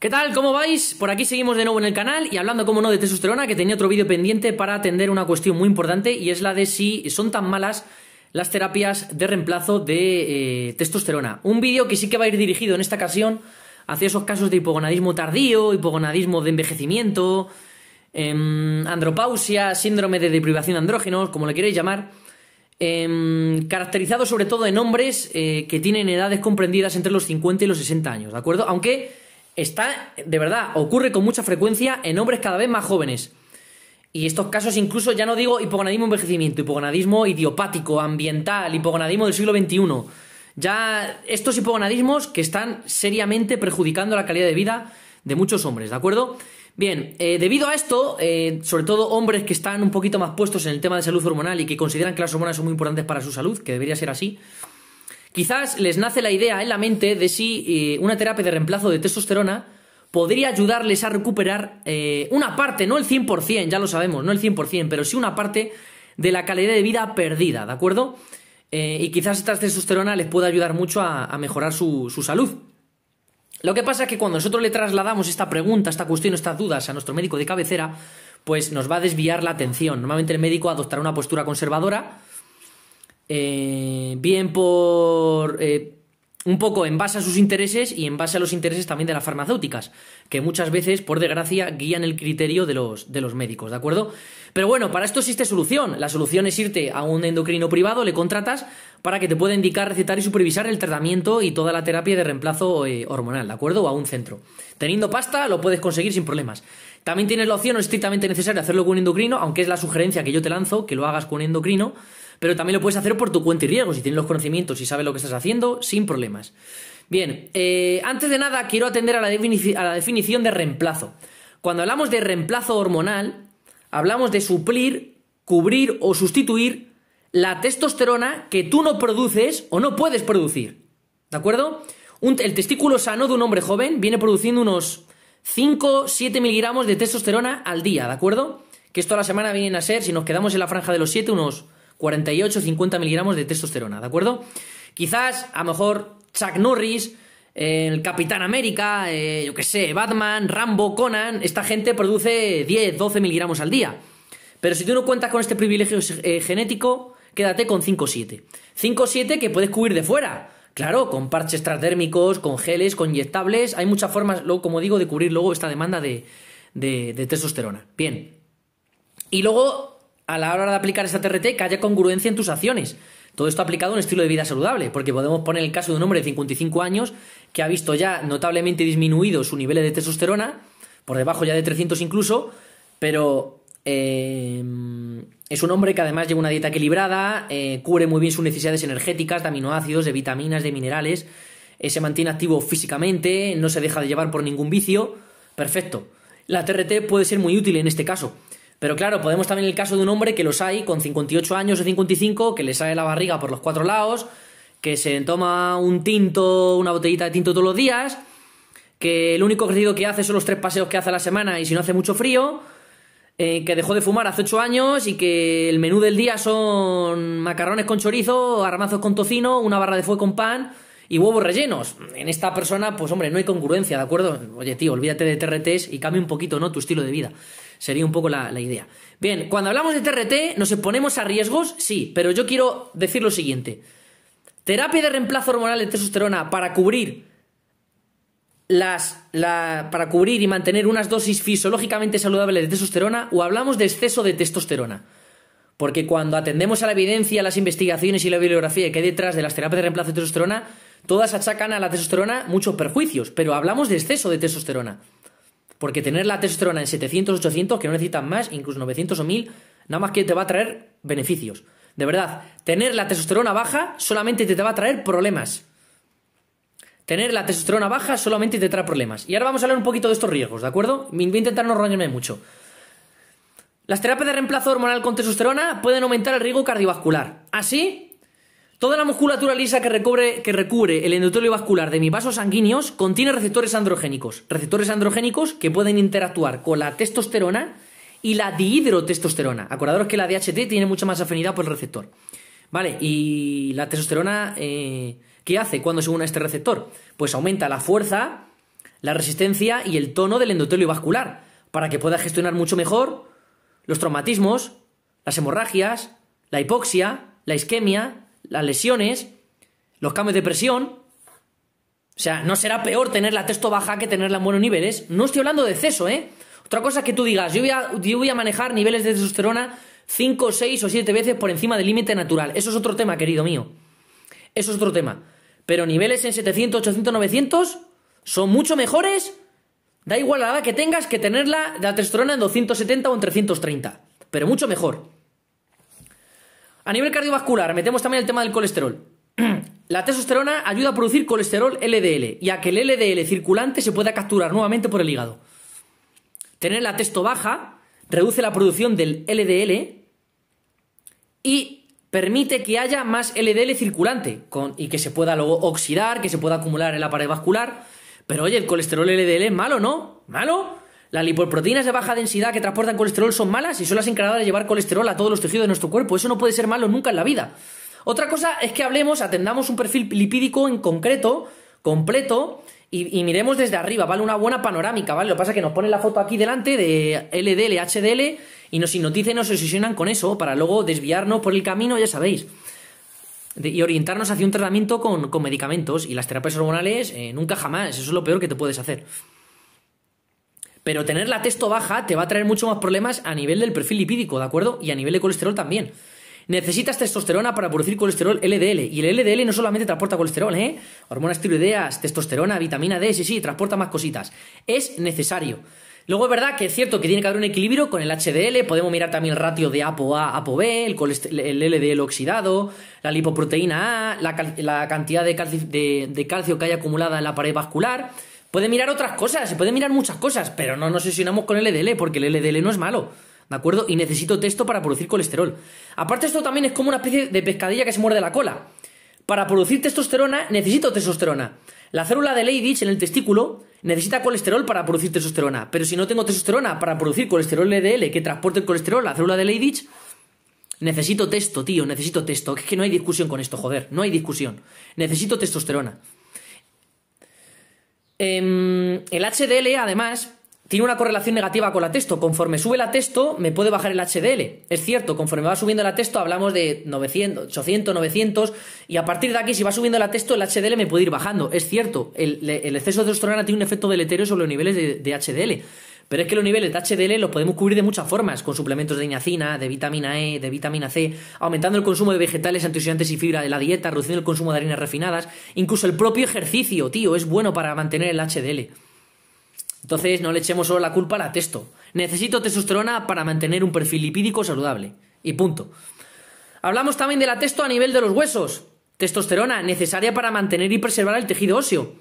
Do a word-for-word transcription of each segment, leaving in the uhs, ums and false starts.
¿Qué tal? ¿Cómo vais? Por aquí seguimos de nuevo en el canal y hablando, como no, de testosterona, que tenía otro vídeo pendiente para atender una cuestión muy importante, y es la de si son tan malas las terapias de reemplazo de eh, testosterona. Un vídeo que sí que va a ir dirigido en esta ocasión hacia esos casos de hipogonadismo tardío, hipogonadismo de envejecimiento, eh, andropausia, síndrome de deprivación de andrógenos, como le queréis llamar, eh, caracterizado sobre todo en hombres eh, que tienen edades comprendidas entre los cincuenta y los sesenta años, ¿de acuerdo? Aunque está, de verdad, ocurre con mucha frecuencia en hombres cada vez más jóvenes. Y estos casos incluso, ya no digo hipogonadismo envejecimiento, hipogonadismo idiopático, ambiental, hipogonadismo del siglo veintiuno. Ya estos hipogonadismos que están seriamente perjudicando la calidad de vida de muchos hombres, ¿de acuerdo? Bien, eh, debido a esto, eh, sobre todo hombres que están un poquito más puestos en el tema de salud hormonal y que consideran que las hormonas son muy importantes para su salud, que debería ser así, quizás les nace la idea en la mente de si eh, una terapia de reemplazo de testosterona podría ayudarles a recuperar eh, una parte, no el cien por cien, ya lo sabemos, no el cien por cien, pero sí una parte de la calidad de vida perdida, ¿de acuerdo? Eh, y quizás esta testosterona les pueda ayudar mucho a, a mejorar su, su salud. Lo que pasa es que cuando nosotros le trasladamos esta pregunta, esta cuestión, estas dudas a nuestro médico de cabecera, pues nos va a desviar la atención. Normalmente el médico adoptará una postura conservadora, Eh, bien por eh, un poco en base a sus intereses y en base a los intereses también de las farmacéuticas, que muchas veces, por desgracia, guían el criterio de los, de los médicos, ¿de acuerdo? Pero bueno, para esto existe solución. La solución es irte a un endocrino privado, le contratas para que te pueda indicar, recetar y supervisar el tratamiento y toda la terapia de reemplazo eh, hormonal, ¿de acuerdo? O a un centro. Teniendo pasta lo puedes conseguir sin problemas. También tienes la opción, no es estrictamente necesario hacerlo con un endocrino, aunque es la sugerencia que yo te lanzo, que lo hagas con un endocrino, pero también lo puedes hacer por tu cuenta y riesgo, si tienes los conocimientos y sabes lo que estás haciendo, sin problemas. Bien, eh, antes de nada quiero atender a la, a la definición de reemplazo. Cuando hablamos de reemplazo hormonal, hablamos de suplir, cubrir o sustituir la testosterona que tú no produces o no puedes producir, ¿de acuerdo? Un, el testículo sano de un hombre joven viene produciendo unos cinco a siete miligramos de testosterona al día, ¿de acuerdo? Que esto a la semana vienen a ser, si nos quedamos en la franja de los siete, unos cuarenta y ocho a cincuenta miligramos de testosterona, ¿de acuerdo? Quizás, a lo mejor, Chuck Norris, eh, el Capitán América, eh, yo qué sé, Batman, Rambo, Conan, esta gente produce diez a doce miligramos al día. Pero si tú no cuentas con este privilegio eh, genético, quédate con cinco a siete. cinco a siete que puedes cubrir de fuera. Claro, con parches transdérmicos, con geles, con inyectables. Hay muchas formas, como digo, de cubrir luego esta demanda de, de, de testosterona. Bien. Y luego, a la hora de aplicar esta T R T, que haya congruencia en tus acciones. Todo esto aplicado a un estilo de vida saludable, porque podemos poner el caso de un hombre de cincuenta y cinco años que ha visto ya notablemente disminuido su nivel de testosterona, por debajo ya de trescientos incluso, pero eh, es un hombre que además lleva una dieta equilibrada, eh, cubre muy bien sus necesidades energéticas, de aminoácidos, de vitaminas, de minerales, eh, se mantiene activo físicamente, no se deja de llevar por ningún vicio. Perfecto. La T R T puede ser muy útil en este caso. Pero claro, podemos también el caso de un hombre que los hay con cincuenta y ocho años o cincuenta y cinco, que le sale la barriga por los cuatro lados, que se toma un tinto, una botellita de tinto todos los días, que el único ejercicio que hace son los tres paseos que hace a la semana y si no hace mucho frío, eh, que dejó de fumar hace ocho años y que el menú del día son macarrones con chorizo, garbanzos con tocino, una barra de fue con pan y huevos rellenos. En esta persona, pues hombre, no hay congruencia, ¿de acuerdo? Oye, tío, olvídate de T R Ts y cambia un poquito, ¿no?, tu estilo de vida. Sería un poco la, la idea. Bien, cuando hablamos de T R T, ¿nos exponemos a riesgos? Sí, pero yo quiero decir lo siguiente. Terapia de reemplazo hormonal de testosterona para cubrir las, la, para cubrir y mantener unas dosis fisiológicamente saludables de testosterona, o hablamos de exceso de testosterona. Porque cuando atendemos a la evidencia, las investigaciones y la bibliografía que hay detrás de las terapias de reemplazo de testosterona, todas achacan a la testosterona muchos perjuicios, pero hablamos de exceso de testosterona. Porque tener la testosterona en setecientos, ochocientos, que no necesitan más, incluso novecientos o mil, nada más que te va a traer beneficios. De verdad, tener la testosterona baja solamente te, te va a traer problemas. Tener la testosterona baja solamente te trae problemas. Y ahora vamos a hablar un poquito de estos riesgos, ¿de acuerdo? Voy a intentar no enrollarme mucho. Las terapias de reemplazo hormonal con testosterona pueden aumentar el riesgo cardiovascular. Así, toda la musculatura lisa que recubre, que recubre el endotelio vascular de mis vasos sanguíneos contiene receptores androgénicos. Receptores androgénicos que pueden interactuar con la testosterona y la dihidrotestosterona. Acordaros que la D H T tiene mucha más afinidad por el receptor. Vale, y la testosterona, eh, ¿qué hace cuando se une a este receptor? Pues aumenta la fuerza, la resistencia y el tono del endotelio vascular, para que pueda gestionar mucho mejor los traumatismos, las hemorragias, la hipoxia, la isquemia, las lesiones, los cambios de presión. O sea, no será peor tener la testo baja que tenerla en buenos niveles. No estoy hablando de exceso, ¿eh? Otra cosa es que tú digas, yo voy a, yo voy a manejar niveles de testosterona cinco, seis o siete veces por encima del límite natural. Eso es otro tema, querido mío. Eso es otro tema. Pero niveles en setecientos, ochocientos, novecientos son mucho mejores. Da igual la edad que tengas, que tenerla la testosterona en doscientos setenta o en trescientos treinta. Pero mucho mejor. A nivel cardiovascular, metemos también el tema del colesterol. La testosterona ayuda a producir colesterol L D L y a que el L D L circulante se pueda capturar nuevamente por el hígado. Tener la testo baja reduce la producción del L D L y permite que haya más L D L circulante con, y que se pueda luego oxidar, que se pueda acumular en la pared vascular. Pero oye, el colesterol L D L es malo, ¿no? ¿Malo? Las lipoproteínas de baja densidad que transportan colesterol son malas y son las encargadas de llevar colesterol a todos los tejidos de nuestro cuerpo. Eso no puede ser malo nunca en la vida. Otra cosa es que hablemos, atendamos un perfil lipídico en concreto, completo, y, y miremos desde arriba, ¿vale? Una buena panorámica, ¿vale? Lo que pasa es que nos ponen la foto aquí delante de L D L, H D L, y nos hipnotizan y nos obsesionan con eso para luego desviarnos por el camino, ya sabéis, de, y orientarnos hacia un tratamiento con, con medicamentos. Y las terapias hormonales, eh, nunca jamás, eso es lo peor que te puedes hacer. Pero tener la testo baja te va a traer mucho más problemas a nivel del perfil lipídico, ¿de acuerdo? Y a nivel de colesterol también. Necesitas testosterona para producir colesterol L D L. Y el L D L no solamente transporta colesterol, ¿eh? Hormonas tiroideas, testosterona, vitamina D, sí, sí, transporta más cositas. Es necesario. Luego es verdad que es cierto que tiene que haber un equilibrio con el H D L. Podemos mirar también el ratio de ApoA, ApoB, el, el L D L oxidado, la lipoproteína A, la, cal la cantidad de, calci de, de calcio que hay acumulada en la pared vascular. Puede mirar otras cosas, se pueden mirar muchas cosas, pero no nos obsesionamos con el L D L porque el L D L no es malo, ¿de acuerdo? Y necesito testo para producir colesterol. Aparte, esto también es como una especie de pescadilla que se muerde la cola. Para producir testosterona necesito testosterona. La célula de Leydig en el testículo necesita colesterol para producir testosterona, pero si no tengo testosterona para producir colesterol L D L que transporte el colesterol a la célula de Leydig, necesito testo, tío, necesito testo. Es que no hay discusión con esto, joder, no hay discusión. Necesito testosterona. El H D L, además, tiene una correlación negativa con la testo. Conforme sube la testo, me puede bajar el H D L. Es cierto, conforme va subiendo la testo, hablamos de novecientos, ochocientos, novecientos, y a partir de aquí, si va subiendo la testo, el H D L me puede ir bajando. Es cierto, el, el exceso de testosterona tiene un efecto deleterio sobre los niveles de, de H D L. Pero es que los niveles de H D L los podemos cubrir de muchas formas, con suplementos de niacina, de vitamina E, de vitamina C, aumentando el consumo de vegetales, antioxidantes y fibra de la dieta, reduciendo el consumo de harinas refinadas, incluso el propio ejercicio, tío, es bueno para mantener el H D L. Entonces no le echemos solo la culpa a la testo. Necesito testosterona para mantener un perfil lipídico saludable. Y punto. Hablamos también de la testo a nivel de los huesos. Testosterona necesaria para mantener y preservar el tejido óseo.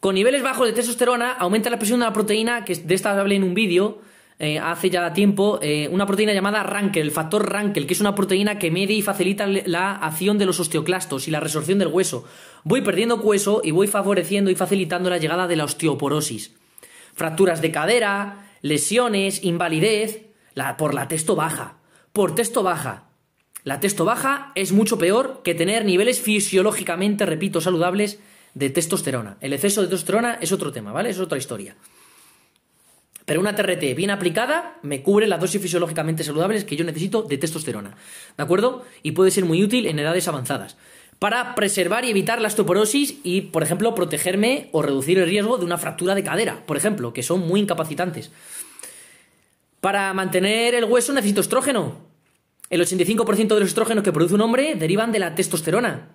Con niveles bajos de testosterona aumenta la expresión de una proteína, que de esta hablé en un vídeo eh, hace ya tiempo, eh, una proteína llamada Rankel, el factor Rankel, que es una proteína que mide y facilita la acción de los osteoclastos y la resorción del hueso. Voy perdiendo hueso y voy favoreciendo y facilitando la llegada de la osteoporosis. Fracturas de cadera, lesiones, invalidez, la, por la testo baja. Por testo baja. La testo baja es mucho peor que tener niveles fisiológicamente, repito, saludables de testosterona. El exceso de testosterona es otro tema, ¿vale? Es otra historia. Pero una T R T bien aplicada me cubre las dosis fisiológicamente saludables que yo necesito de testosterona, ¿de acuerdo? Y puede ser muy útil en edades avanzadas para preservar y evitar la osteoporosis y, por ejemplo, protegerme o reducir el riesgo de una fractura de cadera, por ejemplo, que son muy incapacitantes. Para mantener el hueso necesito estrógeno. El ochenta y cinco por ciento de los estrógenos que produce un hombre derivan de la testosterona.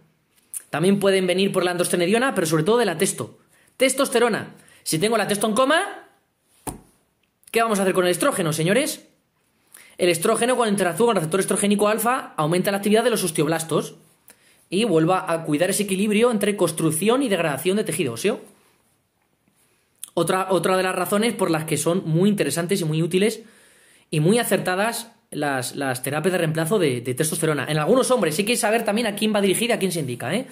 También pueden venir por la androstenediona, pero sobre todo de la testo. Testosterona. Si tengo la testo en coma, ¿qué vamos a hacer con el estrógeno, señores? El estrógeno, cuando interactúa con el receptor estrogénico alfa, aumenta la actividad de los osteoblastos y vuelva a cuidar ese equilibrio entre construcción y degradación de tejido óseo. Otra, otra de las razones por las que son muy interesantes y muy útiles y muy acertadas Las, las terapias de reemplazo de, de testosterona. En algunos hombres hay que saber también a quién va dirigida, a quién se indica, ¿eh?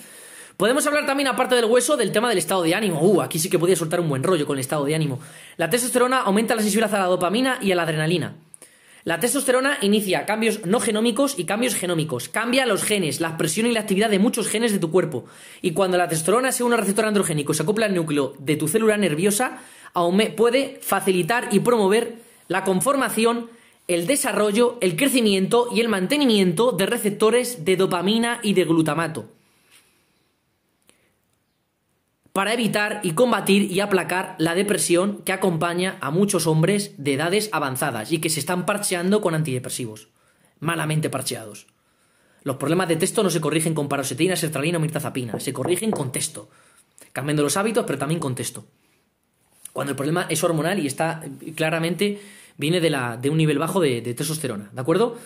Podemos hablar también, aparte del hueso, del tema del estado de ánimo. Uh, aquí sí que podía soltar un buen rollo con el estado de ánimo. La testosterona aumenta la sensibilidad a la dopamina y a la adrenalina. La testosterona inicia cambios no genómicos y cambios genómicos. Cambia los genes, la expresión y la actividad de muchos genes de tu cuerpo. Y cuando la testosterona se une a un receptor androgénico y se acopla al núcleo de tu célula nerviosa, puede facilitar y promover la conformación, el desarrollo, el crecimiento y el mantenimiento de receptores de dopamina y de glutamato, para evitar y combatir y aplacar la depresión que acompaña a muchos hombres de edades avanzadas y que se están parcheando con antidepresivos, malamente parcheados. Los problemas de testo no se corrigen con paroxetina, sertralina o mirtazapina, se corrigen con testo, cambiando los hábitos, pero también con testo. Cuando el problema es hormonal y está claramente viene de, la, de un nivel bajo de, de testosterona, ¿de acuerdo?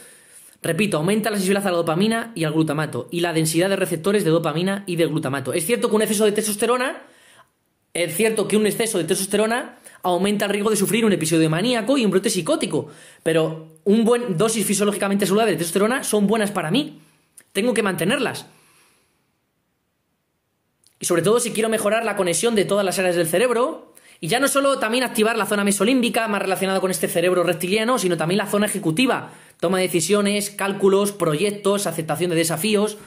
Repito, aumenta la sensibilidad a la dopamina y al glutamato y la densidad de receptores de dopamina y de glutamato. Es cierto que un exceso de testosterona, es cierto que un exceso de testosterona aumenta el riesgo de sufrir un episodio maníaco y un brote psicótico, pero un buen dosis fisiológicamente saludable de testosterona son buenas para mí. Tengo que mantenerlas. Y sobre todo si quiero mejorar la conexión de todas las áreas del cerebro. Y ya no solo también activar la zona mesolímbica, más relacionada con este cerebro reptiliano, sino también la zona ejecutiva. Toma de decisiones, cálculos, proyectos, aceptación de desafíos,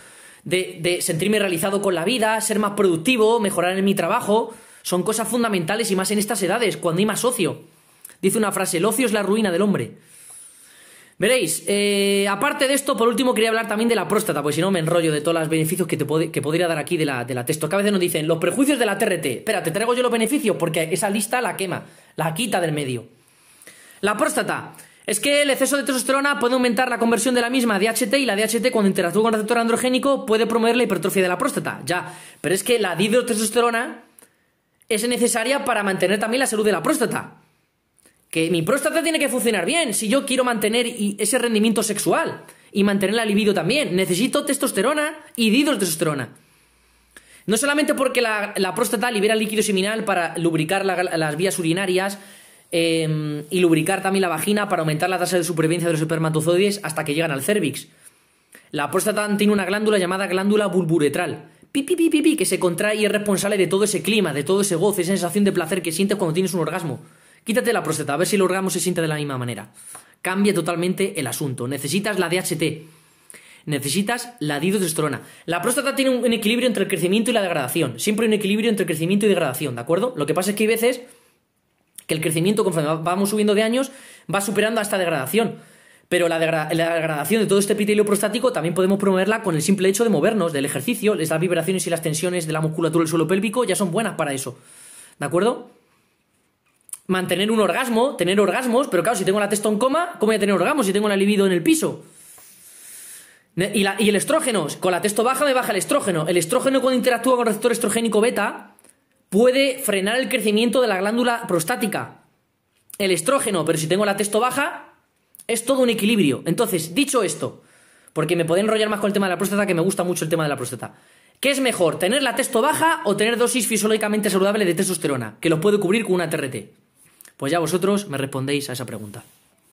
de, de sentirme realizado con la vida, ser más productivo, mejorar en mi trabajo. Son cosas fundamentales y más en estas edades, cuando hay más ocio. Dice una frase, el ocio es la ruina del hombre. Veréis, eh, aparte de esto, por último quería hablar también de la próstata, porque si no me enrollo de todos los beneficios que, te pod que podría dar aquí de la, de la testo. Que a veces nos dicen, los prejuicios de la T R T. Espera, te traigo yo los beneficios, porque esa lista la quema, la quita del medio. La próstata. Es que el exceso de testosterona puede aumentar la conversión de la misma a D H T, y la D H T, cuando interactúa con el receptor androgénico, puede promover la hipertrofia de la próstata. Ya, pero es que la dihidrotestosterona es necesaria para mantener también la salud de la próstata. Que mi próstata tiene que funcionar bien si yo quiero mantener ese rendimiento sexual y mantener la libido también. Necesito testosterona y dihidrotestosterona. No solamente porque la, la próstata libera líquido seminal para lubricar la, las vías urinarias eh, y lubricar también la vagina para aumentar la tasa de supervivencia de los espermatozoides hasta que llegan al cérvix. La próstata tiene una glándula llamada glándula bulburetral, pi, pi, pi, pi, pi, que se contrae y es responsable de todo ese clima, de todo ese goce, esa sensación de placer que sientes cuando tienes un orgasmo. Quítate la próstata, a ver si el orgasmo se siente de la misma manera. Cambia totalmente el asunto. Necesitas la D H T. Necesitas la dihidrotestosterona. La próstata tiene un equilibrio entre el crecimiento y la degradación. Siempre hay un equilibrio entre el crecimiento y degradación, ¿de acuerdo? Lo que pasa es que hay veces que el crecimiento, conforme vamos subiendo de años, va superando a esta degradación. Pero la, degra la degradación de todo este epitelio prostático también podemos promoverla con el simple hecho de movernos, del ejercicio. Las vibraciones y las tensiones de la musculatura del suelo pélvico ya son buenas para eso, ¿de acuerdo? Mantener un orgasmo, tener orgasmos, pero claro, si tengo la testo en coma, ¿cómo voy a tener orgasmos si tengo la libido en el piso? Y, la, y el estrógeno, con la testo baja me baja el estrógeno. El estrógeno cuando interactúa con el receptor estrogénico beta puede frenar el crecimiento de la glándula prostática. El estrógeno, pero si tengo la testo baja, es todo un equilibrio. Entonces, dicho esto, porque me pueden enrollar más con el tema de la próstata, que me gusta mucho el tema de la próstata. ¿Qué es mejor, tener la testo baja o tener dosis fisiológicamente saludable de testosterona, que los puede cubrir con una T R T? Pues ya vosotros me respondéis a esa pregunta.